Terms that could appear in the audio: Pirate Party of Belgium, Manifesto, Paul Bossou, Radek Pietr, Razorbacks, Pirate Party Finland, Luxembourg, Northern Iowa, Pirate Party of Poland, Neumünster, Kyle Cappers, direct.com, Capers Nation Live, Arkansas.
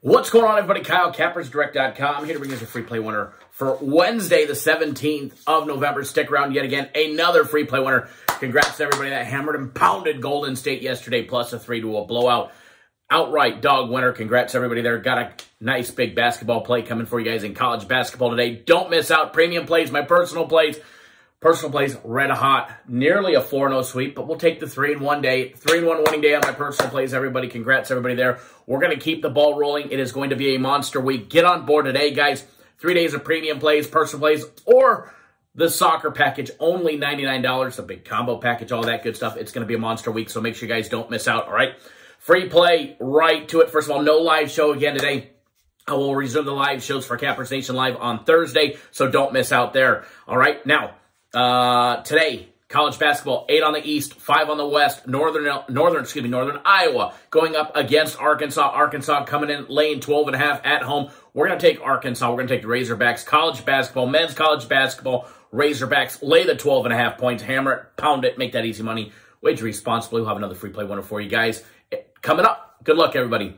What's going on, everybody? Kyle Cappers, direct.com, here to bring us a free play winner for Wednesday, the 17th of November. Stick around yet again. Another free play winner. Congrats to everybody that hammered and pounded Golden State yesterday, plus a 3-2 blowout. Outright dog winner. Congrats, everybody there. Got a nice big basketball play coming for you guys in college basketball today. Don't miss out. Premium plays, my personal plays. Personal plays, red hot. Nearly a 4-0 sweep, but we'll take the 3-1 day. 3-1 winning day on my personal plays, everybody. Congrats, everybody there. We're going to keep the ball rolling. It is going to be a monster week. Get on board today, guys. 3 days of premium plays, personal plays, or the soccer package. Only $99, the big combo package, all that good stuff. It's going to be a monster week, so make sure you guys don't miss out, all right? Free play, right to it. First of all, no live show again today. I will resume the live shows for Capers Nation Live on Thursday, so don't miss out there, all right? Now, today, college basketball, 8 on the East, 5 on the West, Northern Iowa going up against Arkansas. Arkansas coming in lane 12.5 at home. We're going to take Arkansas. We're going to take the Razorbacks. College basketball, men's college basketball, Razorbacks, lay the 12.5 points, hammer it, pound it, make that easy money. Wager responsibly. We'll have another free play winner for you guys coming up. Good luck, everybody.